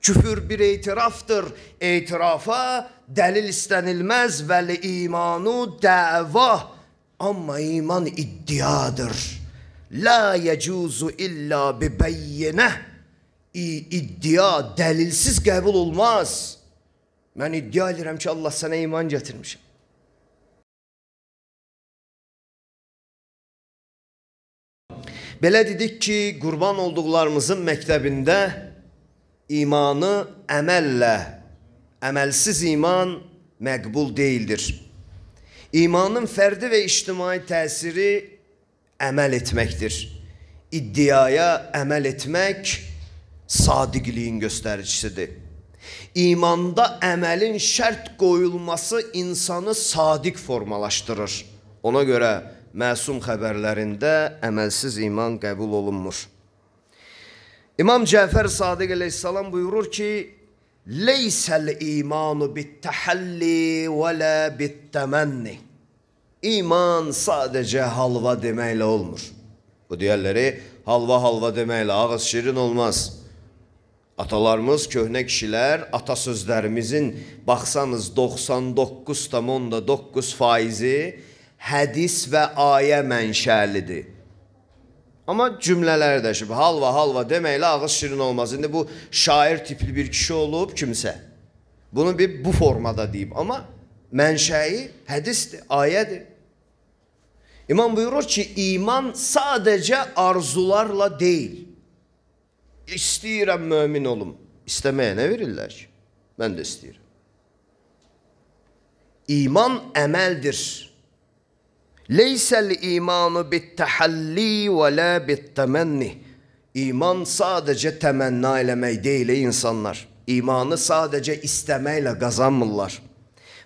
Küfür bir etiraftır. Etirafa delil istenilmez ve imanu deva. Ama iman iddiadır. La yecuzu illa bi beyyineh. İddia delilsiz kabul olmaz. Ben iddia ederim ki Allah sana iman getirmişim. Belə dedik ki, qurban olduqlarımızın məktəbində imanı əməllə, əməlsiz iman məqbul deyildir. İmanın fərdi və ictimai təsiri əməl etməkdir. İddiaya əməl etmək sadiqliyin göstəricisidir. İmanda əməlin şərt qoyulması insanı sadiq formalaşdırır. Ona görə məsum xəbərlərində əməlsiz iman qəbul olunmur. İmam Cəfər Sadiq əleyhissalam buyurur ki, Leysəl imanu bittəhalli və lə bittəmənni. İman sadəcə halva deməklə olmur. Bu deyərləri halva deməklə ağız şirin olmaz. Atalarımız, köhnə kişilər, atasözlərimizin baxsanız 99,9% hədis və ayə mənşəlidir. Amma cümlələri də şübhə, halva deməklə ağız şirin olmaz. İndi bu şair tipli bir kişi olub kimsə. Bunu bir bu formada deyib. Amma mənşəyi hədisdir, ayədir. İmam buyurur ki, iman sadəcə arzularla deyil. İstəyirəm mömin olum. İstəməyə nə verirlər ki? Mən də istəyirəm. İman əməldir. Leysəl imanu bittəhalli və lə bittəmənni. İman sadəcə təmənna eləmək deyil, insanlar. İmanı sadəcə istəməklə qazanmırlar.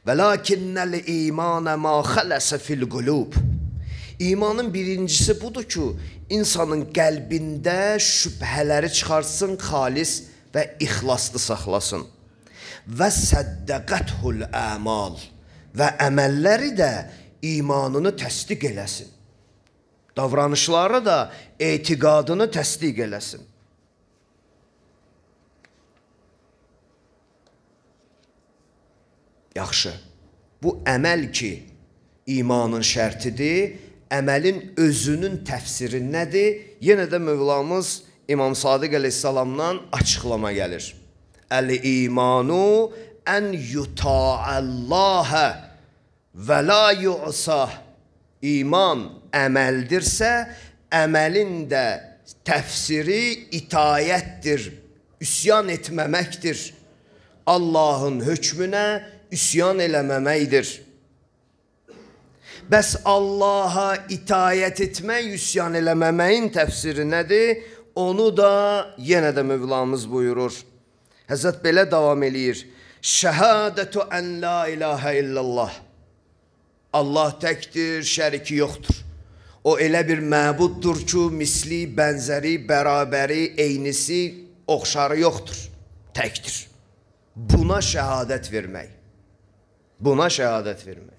Və lakinnəl imanə mə xələsə fil qulub. İmanın birincisi budur ki, insanın qəlbində şübhələri çıxarsın, xalis və ixlaslı saxlasın. Və səddəqəthul əmal. Və əməlləri də İmanını təsdiq eləsin. Davranışları da etiqadını təsdiq eləsin. Yaxşı, bu əməl ki, imanın şərtidir, əməlin özünün təfsiri nədir? Yenə də Mövlamız İmam Sadiq əleyhissalamdan açıqlama gəlir. Əl-imanu ən yuta'allahə Və la yu'sah, iman əməldirsə, əməlin də təfsiri itayətdir, üsyan etməməkdir. Allahın hökmünə üsyan eləməməkdir. Bəs Allaha itayət etmək, üsyan eləməməyin təfsiri nədir? Onu da yenə də Mövlamız buyurur. Həzrət belə davam eləyir. Şəhadətü ən la ilahə illallah. Allah təkdir, şəriki yoxdur. O elə bir məbuddur ki, misli, bənzəri, bərabəri, eynisi, oxşarı yoxdur. Təkdir. Buna şəhadət vermək. Buna şəhadət vermək.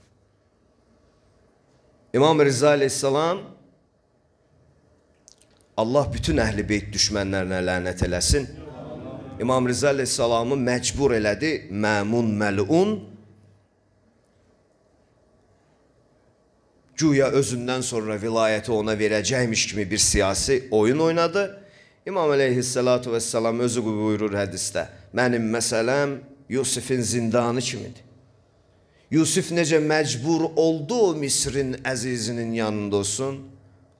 İmam Rıza aleyhissalam, Allah bütün əhl-i beyt düşmənlərinə lənət eləsin. İmam Rıza aleyhissalamı məcbur elədi, məmun, məlun. Güya özündən sonra vilayəti ona verəcəkmiş kimi bir siyasi oyun oynadı. İmam əleyhissalatu vesselam özü buyurur hədisdə, mənim məsələm Yusifin zindanı kimidir. Yusif necə məcbur oldu o Misrin əzizinin yanında olsun,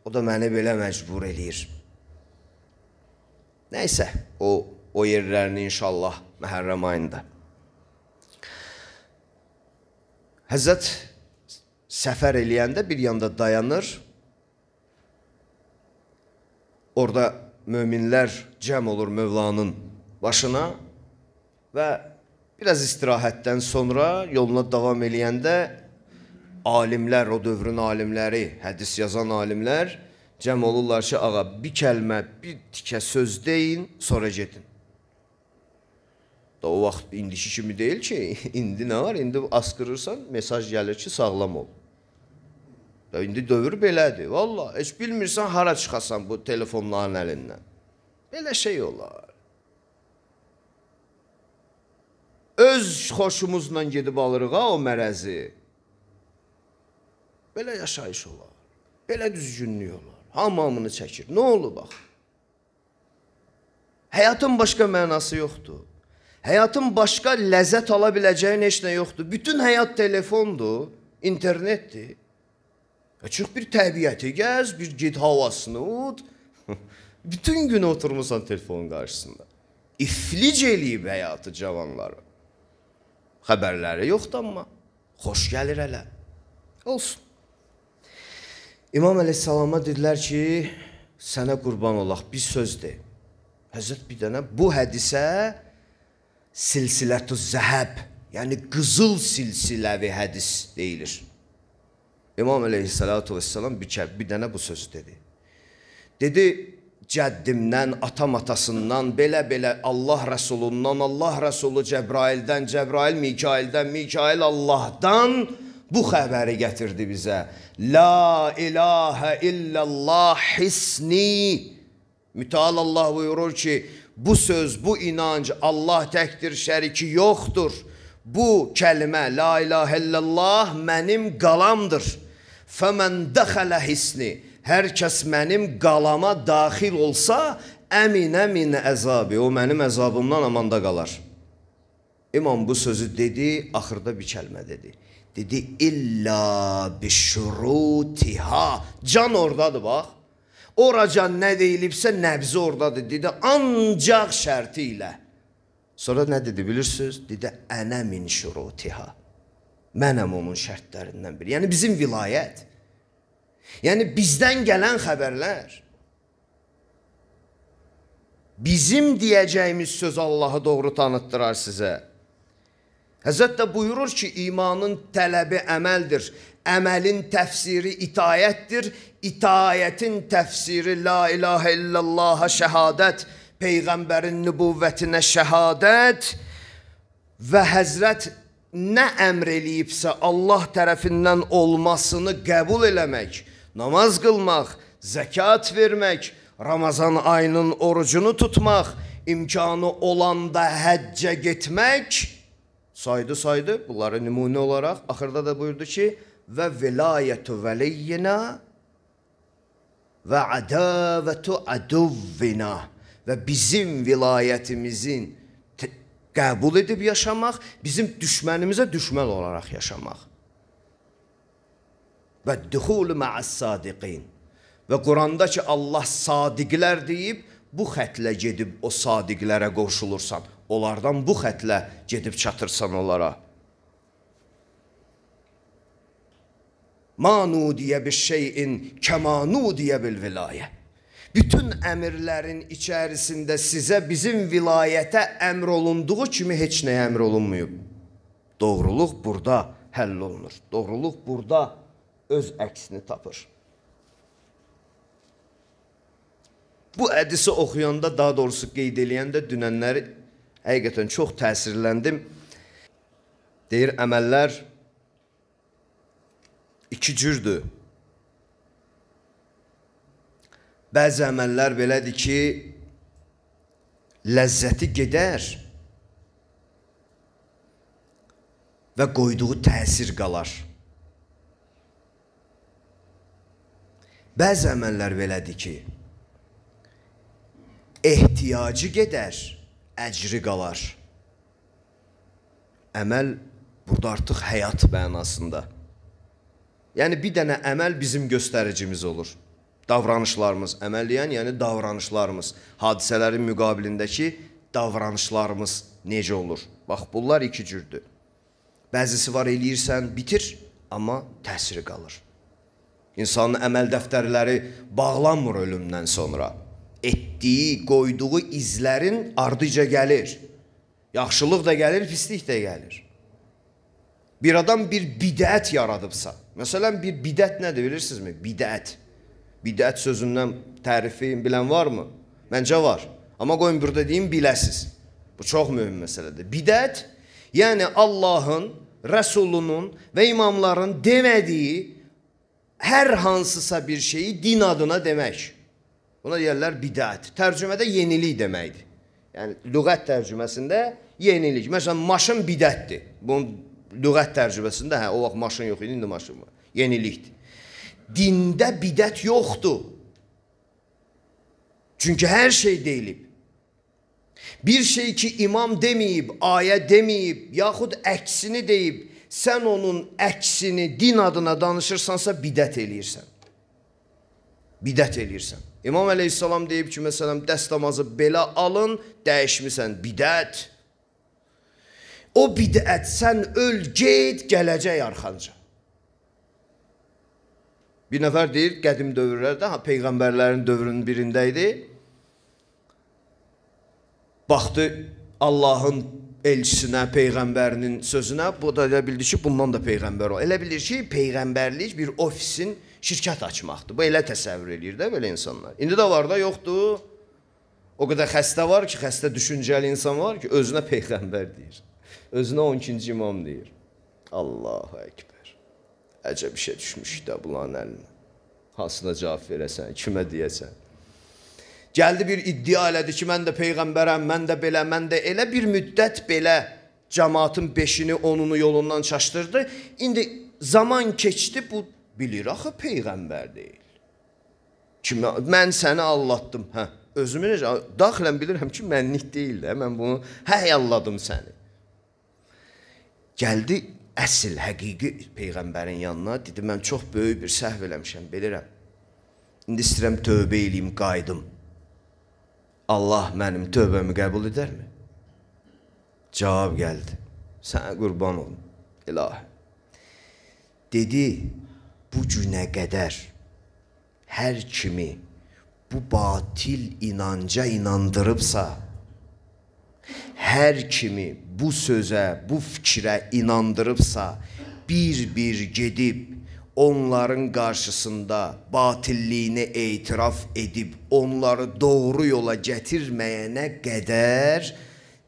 o da məni belə məcbur eləyir. Nəysə, o yerlərini inşallah Məhərrəm ayında. Həzrət Səfər eləyəndə bir yanda dayanır, orada möminlər cəm olur Mövlanın başına və biraz istirahətdən sonra yoluna davam eləyəndə alimlər, o dövrün alimləri, hədis yazan alimlər cəm olurlar ki, ağa bir kəlmə, bir tikə söz deyin, sonra gedin. O vaxt indiki kimi deyil ki, indi nə var, indi asqırırsan, mesaj gəlir ki, sağlam ol. İndi dövr belədir, valla, heç bilmirsən hara çıxasan bu telefonların əlindən. Belə şey olar. öz xoşumuzla gedib alırıq o mərəzi. Belə yaşayış olar, belə düzgünlük olar, hamamını çəkir. Nə olub bax? Həyatın başqa mənası yoxdur. Həyatın başqa ləzzət ala biləcəyin heç nə yoxdur. Bütün həyat telefondur, internetdir. Çıx bir təbiəti gəz, bir ged havasını ud. Bütün gün oturmuşsan telefonun qarşısında. İflic eləyib həyatı cavanları. Xəbərləri yoxdur amma. Xoş gəlir hələ. Olsun. İmam əleyhissalama dedilər ki, sənə qurban olaq, bir söz de. Həzrət bir dənə bu hədisə silsilətü zəhəb, yəni qızıl silsiləvi hədis deyilir. İmam əleyhissalatu vesselam bir dənə bu sözü dedi. Dedi, cəddimdən, atam atasından, belə-belə Allah rəsulundan, Allah rəsulu Cəbraildən, Cəbrail Mikaildən, Mikail Allahdan bu xəbəri gətirdi bizə. La ilahə illallah hisni. Müteal Allah buyurur ki, bu söz, bu inanc Allah təkdir, şəriki yoxdur. Bu kəlmə, la ilahe illallah, mənim qalamdır. Fəmən dəxələ hisni, hər kəs mənim qalama daxil olsa, əmin əzabi, o mənim əzabımdan amanda qalar. İmam bu sözü dedi, axırda bir kəlmə dedi. Dedi, illa bişrutiha, can oradadır bax. Oraca nə deyilibsə, nəbzi oradadır, dedi, ancaq şərti ilə. Sonra nə dedi, bilirsiniz? Dedi, ənə min şurutiha. Mənəm onun şərtlərindən biri. Yəni, bizim vilayət. Yəni, bizdən gələn xəbərlər. Bizim deyəcəyimiz söz Allahı doğru tanıtdırar sizə. Həzrət də buyurur ki, imanın tələbi əməldir. Əməlin təfsiri itayətdir, itayətin təfsiri la ilahə illallaha şəhadət, Peyğəmbərin nübuvvətinə şəhadət və Həzrət nə əmr eləyibsə Allah tərəfindən olmasını qəbul eləmək, namaz qılmaq, zəkat vermək, Ramazan ayının orucunu tutmaq, imkanı olanda həccə getmək, saydı bunları nümunə olaraq, axırda da buyurdu ki, və vilayətü vəliyyina və ədavətü əduvvina və bizim vilayətimizin qəbul edib yaşamaq, bizim düşmənimizə düşmən olaraq yaşamaq. Və duxulu məəs-sadiqin və Quranda ki, Allah sadiqlər deyib, bu xətlə gedib o sadiqlərə qoşulursan, onlardan bu xətlə gedib çatırsan onlara. Manudiyə bir şeyin, kəmanudiyə bil vilayə. Bütün əmirlərin içərisində sizə bizim vilayətə əmr olunduğu kimi heç nəyə əmr olunmuyub. Doğruluq burada həll olunur. Doğruluq burada öz əksini tapır. Bu hədisi oxuyanda, daha doğrusu qeyd eləyəndə dünənləri həqiqətən çox təsirləndim. Deyir, əməllər iki cürdür. Bəzi əməllər belədir ki, ləzzəti gedər və qoyduğu təsir qalar. Bəzi əməllər belədir ki, ehtiyacı gedər, əcri qalar. Əməl burada artıq həyat mənasında. Yəni, bir dənə əməl bizim göstəricimiz olur. Davranışlarımız, əməl deyən, yəni davranışlarımız, hadisələrin müqabilindəki davranışlarımız necə olur? Bax, bunlar iki cürdür. Bəzisi var eləyirsən, bitir, amma təsiri qalır. İnsanın əməl dəftərləri bağlanmır ölümdən sonra. Etdiyi, qoyduğu izlərin ardıca gəlir. Yaxşılıq da gəlir, pislik də gəlir. Bir adam bir bidət yaradıbsa, məsələn, bir bidət nədir, bilirsinizmi? Bidət. Bidət sözündən tərifi bilən varmı? Məncə var. Amma qoyun burada deyim, biləsiz. Bu çox mühüm məsələdir. Bidət, yəni Allahın, Rəsulunun və imamların demədiyi hər hansısa bir şeyi din adına demək. Buna deyərlər bidət. Tərcümədə yenilik deməkdir. Yəni, lüğət tərcüməsində yenilik. Məsələn, maşın bidətdir. Bunun lüğət tərcüməsində, hə, o vaxt maşın yox idi, indi maşın var. Yenilikdir. Dində bidət yoxdur. Çünki hər şey deyilib. Bir şey ki, imam deməyib, ayə deməyib, yaxud əksini deyib, sən onun əksini din adına danışırsansa, bidət eləyirsən. Bidət eləyirsən. İmam əleyhissalam deyib ki, məsələn, dəst namazı belə alın, dəyişmirsən, bidət. O bidət, sən öl, get, gələcək arxanca. Bir nəfər deyir, qədim dövrlərdə, peyğəmbərlərin dövrünün birində idi. Baxdı Allahın elçisinə, peyğəmbərinin sözünə, bu da elə bildi ki, bundan da peyğəmbər o. Elə bilir ki, peyğəmbərlik bir ofisin şirkət açmaqdır. Bu elə təsəvvür edir də belə insanlar. İndi də var da, yoxdur. O qədər xəstə var ki, xəstə düşüncəli insan var ki, özünə peyğəmbər deyir. Özünə 12-ci imam deyir. Allahu Ekber. Əcəb işə düşmüşük də bunların əlinə. Hansına cavab verəsən, kimə deyəsən? Gəldi bir iddia elədi ki, mən də peyğəmbərəm, mən də belə, mən də elə bir müddət belə cəmatın 5-ini, 10-unu yolundan çaşdırdı. İndi zaman keçdi, bu bilir axı peyğəmbər deyil. Kimi, mən səni allatdım, hə, özümü necə, daxilən bilirəm ki, mənlik deyil də, mən bunu həyalladım səni. Gəldi əsl, həqiqi peyğəmbərin yanına, dedi, mən çox böyük bir səhv eləmişəm, bilirəm. İndi istəyirəm tövbə eləyim, qaydım. Allah mənim tövbəmi qəbul edərmi? Cavab gəldi. Sənə qurban olun, ilahi. Dedi, bu günə qədər hər kimi bu batil inanca inandırıbsa, hər kimi bu sözə, bu fikrə inandırıbsa, bir-bir gedib, onların qarşısında batilliyini etiraf edib, onları doğru yola gətirməyənə qədər,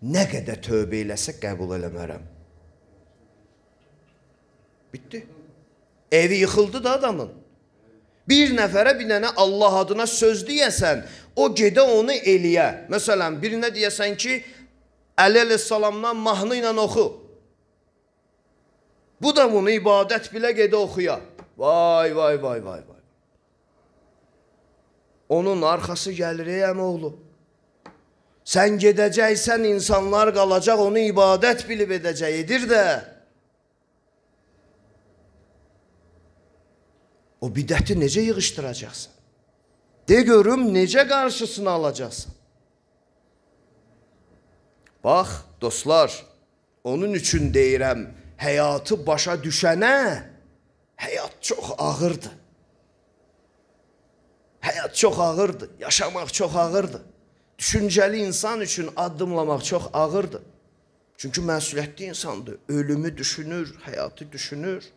nə qədər tövbə eləsə qəbul eləmərəm. Bitti. Evi yıxıldı da adamın. Bir nəfərə bir dənə Allah adına söz deyəsən, o gedə onu eləyə. Məsələn, birinə deyəsən ki, Əli əleyhissalamdan mahnı ilə oxu. Bu da bunu ibadət bilə gedə oxuya. Vay, vay, vay, vay, vay. Onun arkası gəlir, ey əmioğlu. Sən gedəcəksən, insanlar qalacaq, onu ibadət bilib edəcək, edir də. O bidəti necə yığışdıracaqsan? De görüm, necə qarşısını alacaqsan? Bax, dostlar, onun üçün deyirəm, həyatı başa düşənə, həyat çox ağırdır. Həyat çox ağırdır, yaşamaq çox ağırdır. Düşüncəli insan üçün addımlamaq çox ağırdır. Çünki məsuliyyətli insandır, ölümü düşünür, həyatı düşünür.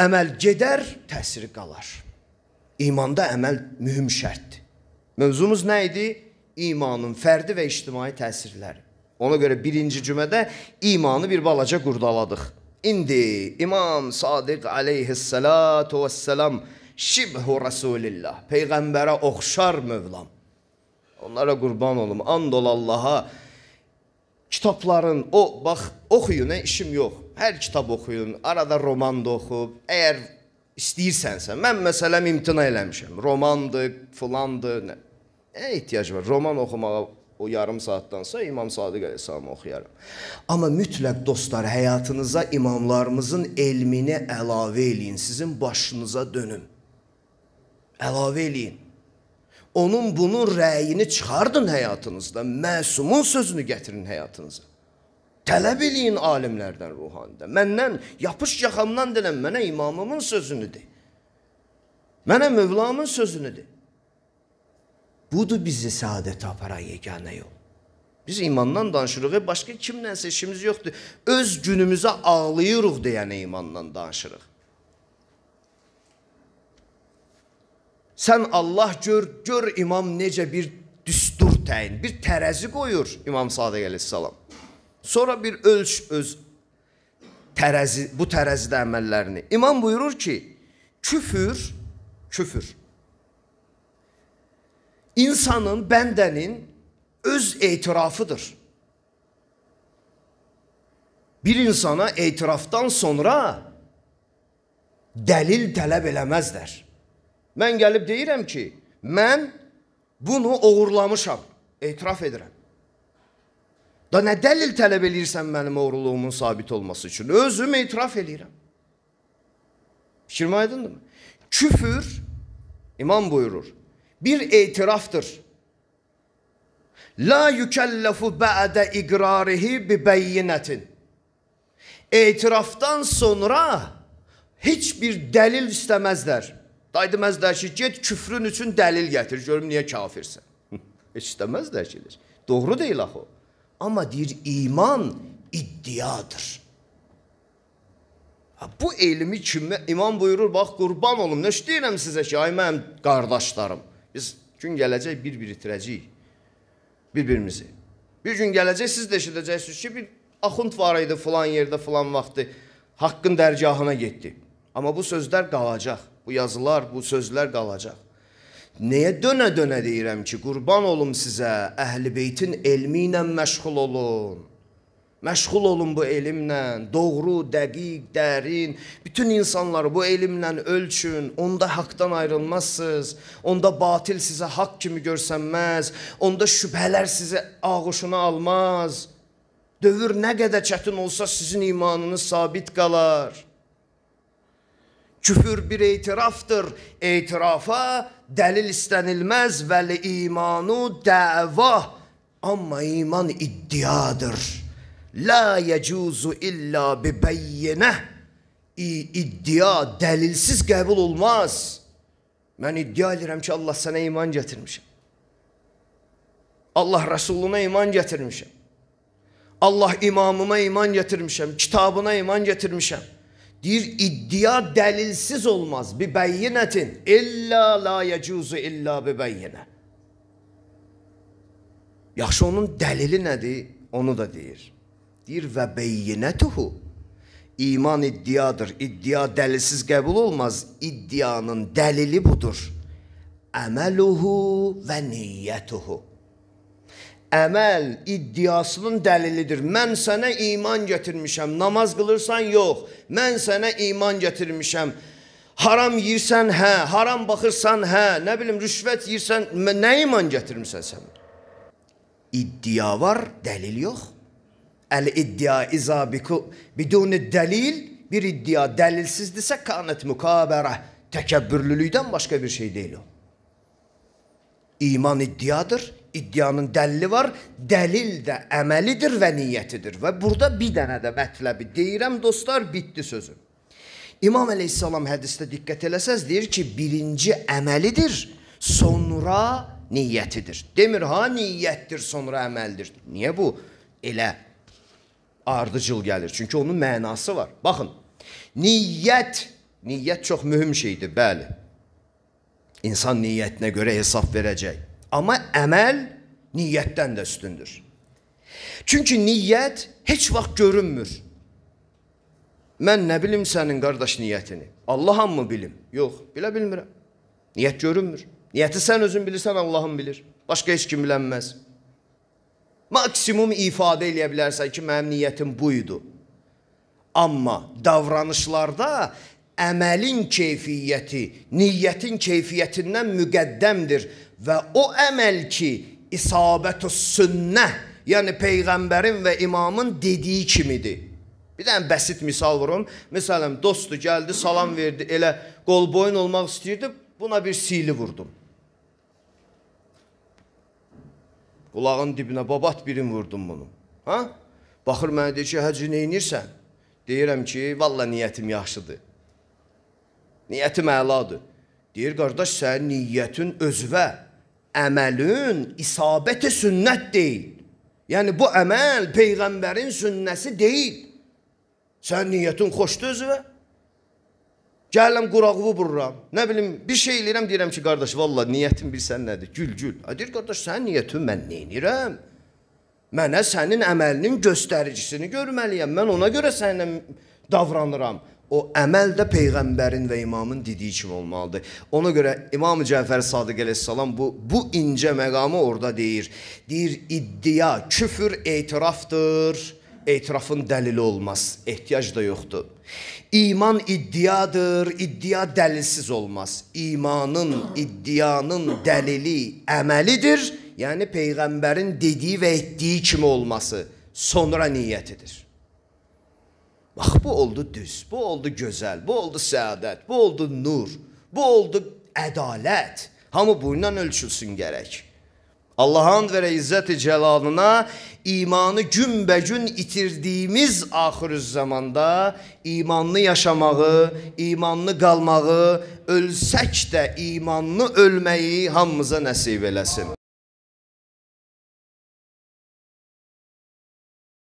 Əməl gedər, təsiri qalar. İmanda əməl mühüm şərtdir. Mövzumuz nə idi? İmanın fərdi və ictimai təsirləri. Ona görə birinci cümədə imanı bir balaca qurdaladıq. İndi İmam Sadiq aleyhissalatu vesselam şibhu Rasulillah. Peyğəmbərə oxşar Mövlam. Onlara qurban olum. And ol Allaha. Kitabların o, bax, oxuyun, işim yox. Hər kitab oxuyun. Arada roman da oxub. Əgər istəyirsənsə, mən məsələm imtina eləmişəm. Romandır, filandır. Nə ehtiyac var? Roman oxumağa o yarım saatdansa İmam Sadiq Aleyhisselam'ı oxuyaram. Amma mütləq dostlar, həyatınıza imamlarımızın elmini əlavə eləyin. Sizin başınıza dönün. Əlavə eləyin. Onun bunun rəyini çıxardın həyatınızda. Məsumun sözünü gətirin həyatınıza. Tələb eləyin alimlərdən, ruhanida. Məndən, yapış yaxamdan denən mənə imamımın sözünüdür. Mənə Mövlamın sözünüdür. Budur bizi saadətə aparan yeganə yol. Biz imandan danışırıq, başqa kimlənsə işimiz yoxdur. Öz günümüzə ağlayırıq deyənə imandan danışırıq. Sən Allah gör, gör imam necə bir düstur təyin, bir tərəzi qoyur İmam Sadiq Aleyhisselam. Sonra bir ölç öz tərəzi, bu tərəzidə əməllərini. İmam buyurur ki, küfür. İnsanın, bəndənin öz etirafıdır. Bir insana etirafdan sonra dəlil tələb eləməzlər. Mən gəlib deyirəm ki, mən bunu oğurlamışam, etiraf edirəm. Da nə dəlil tələb eləyirsən mənim oğurluğumun sabit olması üçün? Özüm etiraf eləyirəm. Fikrim aydındır mı? Küfür, imam buyurur, bir etiraftır. La yükəlləfu bəədə iqrarihi bi bəyyinətin. Etirafdan sonra heç bir dəlil istəməzlər. Deməzlər ki, get küfrün üçün dəlil gətir, görüm niyə kafirsən. Heç istəməzlər ki, doğru deyil axı o. Amma deyir, iman iddiadır. Bu elmi kimi imam buyurur, bax qurban olum, nə deyirəm sizə ki, ay mənim qardaşlarım, biz gün gələcək bir-bir itirəcəyik bir-birimizi. Bir gün gələcək, siz də eşidəcəksiniz ki, bir axund var idi filan yerdə, filan vaxtı, haqqın dərgahına getdi. Amma bu sözlər qalacaq, bu yazılar, bu sözlər qalacaq. Nəyə dönə-dönə deyirəm ki, qurban olum sizə, Əhlibeytin elmi ilə məşğul olun. Məşğul olun bu elmlə, doğru, dəqiq, dərin, bütün insanları bu elmlə ölçün, onda haqdan ayrılmazsınız, onda batil sizə haqq kimi görsənməz, onda şübhələr sizə ağuşuna almaz. Dövr nə qədər çətin olsa sizin imanınız sabit qalar. Küfür bir etiraftır. Etirafa dəlil istənilməz, vəli imanu dəva. Amma iman iddiadır. La yecuzu illa bi bəyyinə. İddia dəlilsiz qəbul olmaz. Mən iddia edirəm ki, Allah sənə iman gətirmişəm. Allah Rəsuluna iman gətirmişəm. Allah imamıma iman gətirmişəm, kitabına iman gətirmişəm. Deyir, iddia dəlilsiz olmaz, bi bəyyinətin, illa la yecuzu illa bi bəyyinə. Yaxşı, onun dəlili nədir? Onu da deyir. Deyir, və bəyyinətuhu, iman iddiadır, iddia dəlilsiz qəbul olmaz, iddianın dəlili budur. Əməluhu və niyyətuhu. Əməl iddiasının dəlilidir. Mən sənə iman gətirmişəm. Namaz qılırsan, yox. Mən sənə iman gətirmişəm. Haram yiyirsən, hə. Haram baxırsan, hə. Nə bilim, rüşvət yiyirsən, nə iman gətirmişsən sən? İddia var, dəlil yox. Əl-iddia izabiku biduni dəlil. Bir iddia dəlilsizdirsə, kanət mükabərə. Təkəbbürlülükdən başqa bir şey deyil o. İman iddiadır. İddianın dəlili var, dəlil də əməlidir və niyyətidir. Və burada bir dənə də mətləbi deyirəm, dostlar, bitdi sözüm. İmam əleyhissalam hədisdə diqqət eləsəz, deyir ki, birinci əməlidir, sonra niyyətidir. Demir, ha, niyyətdir, sonra əməldir. Niyə bu? Elə ardıcıl gəlir, çünki onun mənası var. Baxın, niyyət çox mühüm şeydir, bəli. İnsan niyyətinə görə hesab verəcək. Amma əməl niyyətdən də üstündür. Çünki niyyət heç vaxt görünmür. Mən nə bilim sənin qardaş niyyətini? Allaham mı bilim? Yox, bilə bilmirəm. Niyyət görünmür. Niyyəti sən özün bilirsən, Allahım bilir. Başqa heç kim bilənməz. Maksimum ifadə eləyə bilərsən ki, mənim niyyətim buydu. Amma davranışlarda əməlin keyfiyyəti, niyyətin keyfiyyətindən müqəddəmdir. Və o əməl ki, isabət-ü sünnə, yəni Peyğəmbərin və imamın dediyi kimidir. Bir dənə bəsit misal vurun. Məsələn, dostu gəldi, salam verdi, elə qolboyun olmaq istəyirdi, buna bir sili vurdum. Qulağın dibinə babat birin vurdum bunu. Baxır mənə deyir ki, həcə neynirsən? Deyirəm ki, valla niyyətim yaxşıdır. Niyyətim əladır. Deyir, qardaş, sənin niyyətin özvə. Əməlün isabət-i sünnət deyil. Yəni, bu əməl Peyğəmbərin sünnəsi deyil. Sən niyyətin xoşdur özvə. Gələm, quraqvı bururam. Nə bilim, bir şey eləyirəm, deyirəm ki, qardaş, valla niyyətin bilsən nədir? Gül, gül. Deyir, qardaş, sənin niyyətin mən neynirəm? Mənə sənin əməlinin göstəricisini görməliyəm. Mən ona görə səninlə davranıram. O əməl də Peyğəmbərin və imamın dediyi kimi olmalıdır. Ona görə İmam-ı Cəfər Sadıq əleyhissalam bu incə məqamı orada deyir. Deyir, iddia, küfür etirafdır. Etirafın dəlili olmaz. Ehtiyac da yoxdur. İman iddiadır. İddia dəlilsiz olmaz. İmanın, iddianın dəlili əməlidir. Yəni Peyğəmbərin dediyi və etdiyi kimi olması. Sonra niyyətidir. Bax, bu oldu düz, bu oldu gözəl, bu oldu səadət, bu oldu nur, bu oldu ədalət. Hamı bununla ölçülsün gərək. Allahın və İzzət-i Cəlalına imanı günbəgün itirdiyimiz axirüz zamanda imanlı yaşamağı, imanlı qalmağı, ölsək də imanlı ölməyi hamımıza nəsib eləsin.